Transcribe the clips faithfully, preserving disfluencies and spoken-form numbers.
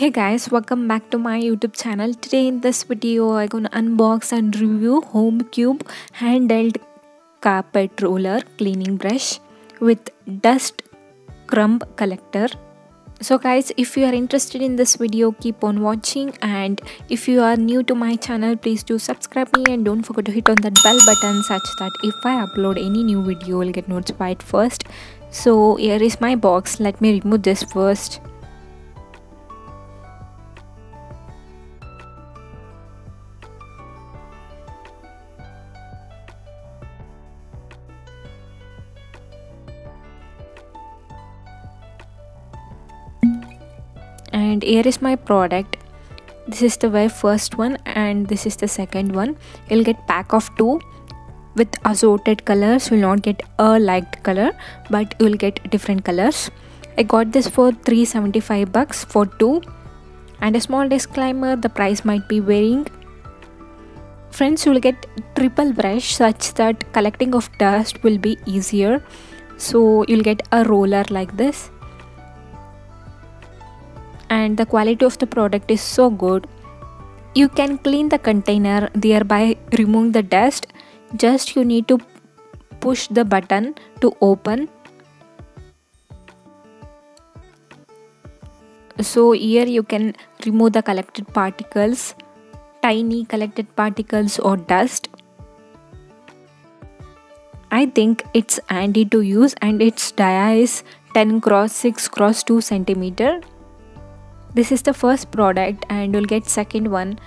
Hey guys, welcome back to my YouTube channel. Today in this video I'm gonna unbox and review Home Cube handheld carpet roller cleaning brush with dust crumb collector. So guys, if you are interested in this video, keep on watching, and if you are new to my channel, please do subscribe me and don't forget to hit on that bell button such that if I upload any new video you'll get notified first. So here is my box. Let me remove this first. And here is my product. This is the very first one and this is the second one. You'll get pack of two with assorted colors. You'll not get a liked color, but you'll get different colors. I got this for three hundred seventy-five bucks for two. And a small disclaimer, the price might be varying. Friends, you'll get triple brush such that collecting of dust will be easier. So you'll get a roller like this. And the quality of the product is so good. You can clean the container, thereby removing the dust. Just you need to push the button to open. So here you can remove the collected particles, tiny collected particles or dust. I think it's handy to use, and its dia is ten cross six cross two centimeter. This is the first product and you'll get second one.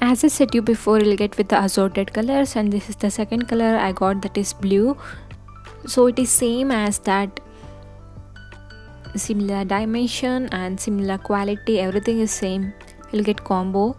As I said you before, you'll get with the assorted colors, and this is the second color I got, that is blue. So it is same as that, similar dimension and similar quality, everything is same. You'll get combo.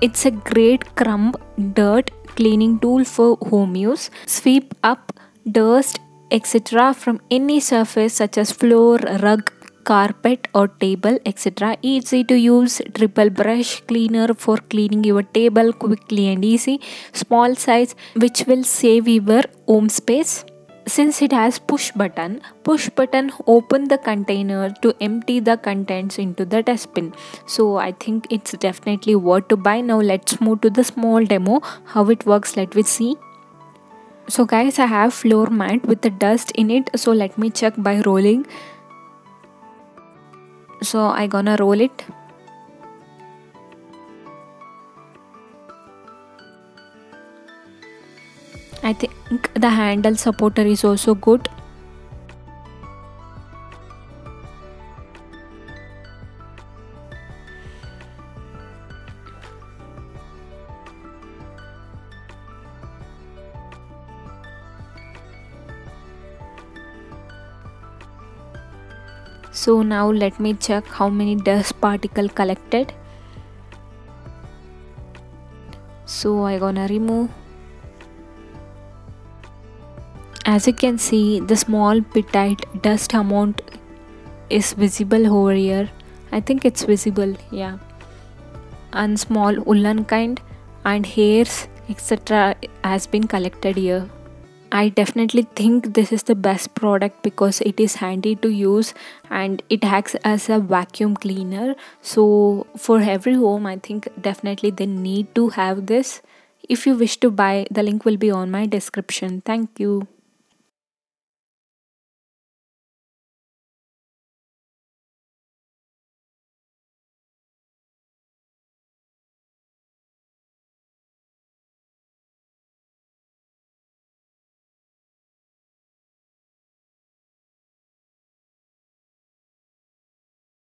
It's a great crumb dirt cleaning tool for home use. Sweep up dust et cetera from any surface such as floor, rug, carpet or table etc. Easy to use triple brush cleaner for cleaning your table quickly and easy. Small size which will save your home space. Since it has push button, push button open the container to empty the contents into the dustbin. So I think it's definitely worth to buy. Now let's move to the small demo how it works. Let me see. So guys, I have floor mat with the dust in it, so let me check by rolling. So I gonna roll it. I think the handle supporter is also good. So now let me check how many dust particle collected. So I gonna remove. As you can see, the small petite dust amount is visible over here. I think it's visible, yeah. And small woolen kind and hairs et cetera has been collected here. I definitely think this is the best product because it is handy to use and it acts as a vacuum cleaner. So for every home, I think definitely they need to have this. If you wish to buy, the link will be on my description. Thank you.